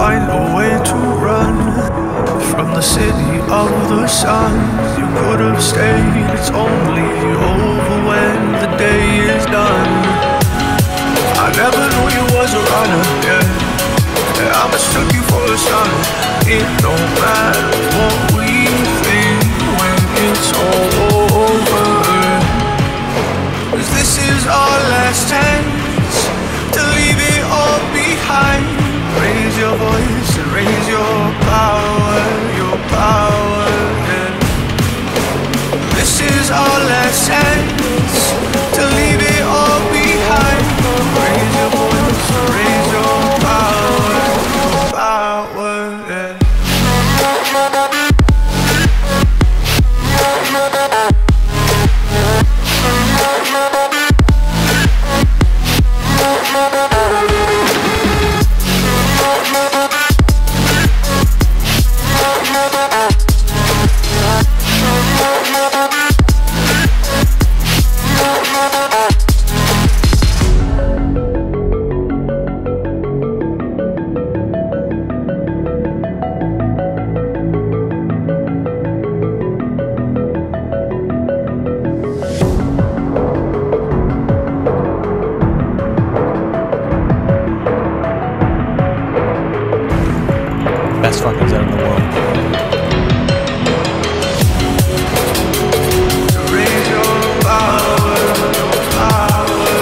find a way to run from the city of the sun. You could have stayed, it's only over when the day is done. I never knew you was a runner, yeah. I mistook you for a son. It don't matter what we think when it's all over, 'cause this is our last chance to leave it all behind. Raise your voice and raise your power, yeah. This is our last chance to leave it all behind. Raise your voice and raise your power, yeah. Best fuckers out in the world. Raise your power, raise your power,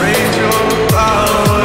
raise your power, raise your power,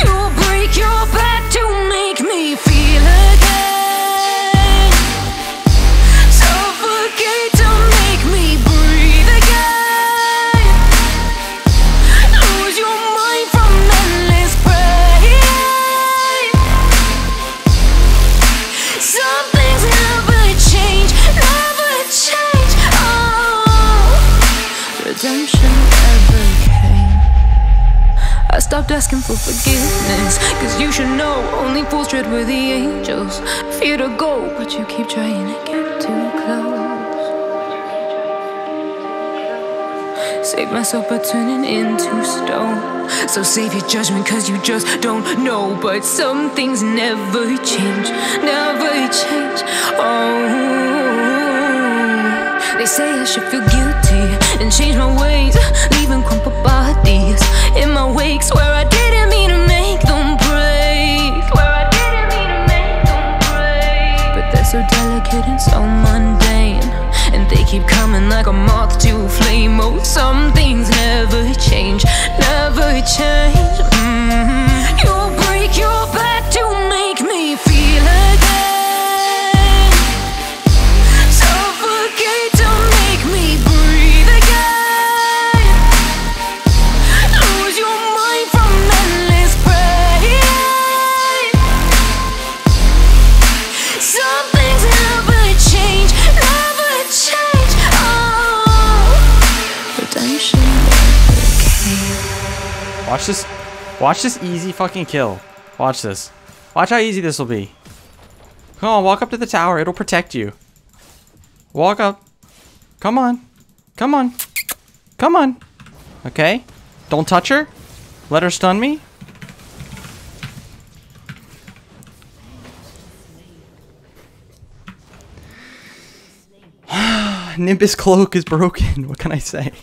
you break your back to make me feel again, suffocate to make me breathe. I stopped asking for forgiveness, 'cause you should know only fools tread with the angels. Fear to go, but you keep trying to get too close. Save myself by turning into stone, so save your judgment 'cause you just don't know. But some things never change, never change. Oh, they say I should feel guilty and change my ways, leaving crumpled bodies in my wakes where I didn't mean to make them break. But they're so delicate and so mundane. burn like a moth to a flame. Oh, some things never change, never change. You break your back to make me feel again, suffocate to make me breathe again, lose your mind from endless praying. Some things never change, never change. Oh, redemption never came. Watch this. Watch this easy fucking kill. Watch this. Watch how easy this will be. Come on, walk up to the tower. It'll protect you. Walk up. Come on. Come on. Come on. Okay. Don't touch her. Let her stun me. Nimbus cloak is broken. What can I say?